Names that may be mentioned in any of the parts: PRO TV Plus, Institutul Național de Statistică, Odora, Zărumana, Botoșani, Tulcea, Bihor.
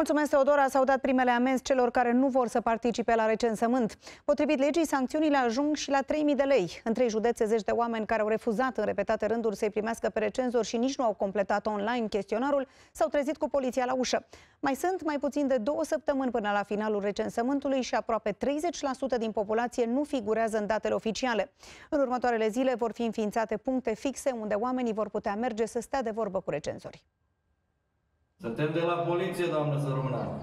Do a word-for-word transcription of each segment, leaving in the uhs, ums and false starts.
Mulțumesc, Odora. S-au dat primele amenzi celor care nu vor să participe la recensământ. Potrivit legii, sancțiunile ajung și la trei mii de lei. În trei județe, zeci de oameni care au refuzat în repetate rânduri să-i primească pe recenzori și nici nu au completat online chestionarul, s-au trezit cu poliția la ușă. Mai sunt mai puțin de două săptămâni până la finalul recensământului și aproape treizeci la sută din populație nu figurează în datele oficiale. În următoarele zile vor fi înființate puncte fixe unde oamenii vor putea merge să stea de vorbă cu recenzori. Suntem de la poliție, doamnă Zărumana.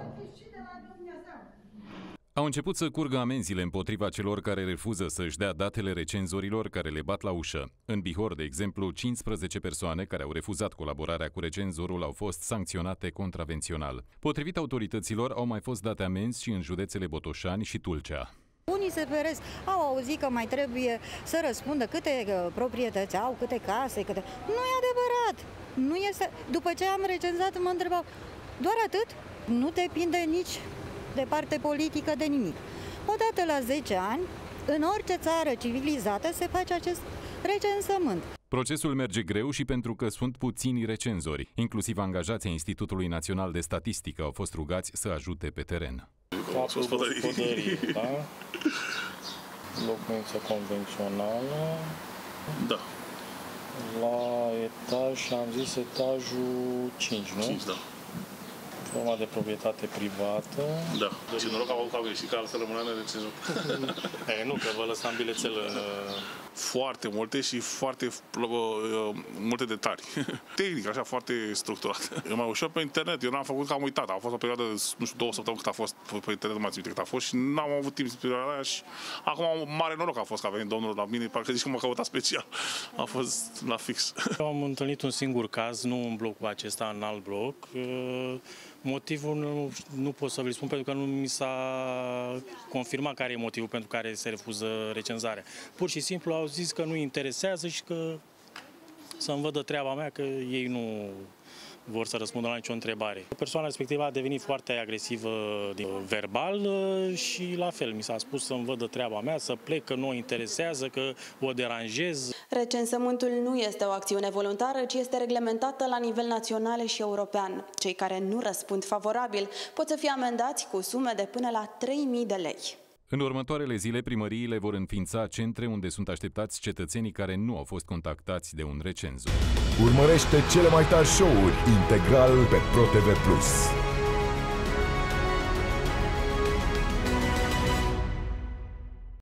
Au început să curgă amenzile împotriva celor care refuză să-și dea datele recenzorilor care le bat la ușă. În Bihor, de exemplu, cincisprezece persoane care au refuzat colaborarea cu recenzorul au fost sancționate contravențional. Potrivit autorităților, au mai fost date amenzi și în județele Botoșani și Tulcea. Unii se feresc, au auzit că mai trebuie să răspundă câte proprietăți au, câte case, câte... Nu-i adevărat! Nu este... După ce am recenzat, mă întrebau, doar atât? Nu depinde nici de parte politică, de nimic. Odată la zece ani, în orice țară civilizată se face acest recensământ. Procesul merge greu și pentru că sunt puțini recenzori. Inclusiv angajații Institutului Național de Statistică au fost rugați să ajute pe teren. Gospodării, da? Locuință convențională. Da. La etaj, am zis etajul cinci, nu? cinci, da. Forma de proprietate privată. Da. Deci noroc au avut ca greșit, că altfel rămâneam nerecenzor. Nu, că vă lăsam bilețele. Foarte multe și foarte multe detalii. Tehnic, așa, foarte structurat. Eu mai ușor pe internet, eu n-am făcut că am uitat. A fost o perioadă, nu știu, două săptămâni cât a fost pe internet, m-ați cât a fost și n-am avut timp perioada aia și acum mare noroc a fost că a venit domnul la mine, parcă zici că m-a căutat special. A fost la fix. Eu am întâlnit un singur caz, nu în blocul acesta, în alt bloc. Motivul nu, nu pot să vi-l spun pentru că nu mi s-a confirmat care e motivul pentru care se refuză recenzarea. Pur și simplu au zis că nu-i interesează și că să-mi vadă treaba mea, că ei nu vor să răspundă la nicio întrebare. Persoana respectivă a devenit foarte agresivă verbal și la fel mi s-a spus să-mi vadă treaba mea, să plec, că nu o interesează, că o deranjez. Recensământul nu este o acțiune voluntară, ci este reglementată la nivel național și european. Cei care nu răspund favorabil pot să fie amendați cu sume de până la trei mii de lei. În următoarele zile, primăriile vor înființa centre unde sunt așteptați cetățenii care nu au fost contactați de un recenzor. Urmărește cele mai tari show-uri integral pe Pro T V plus.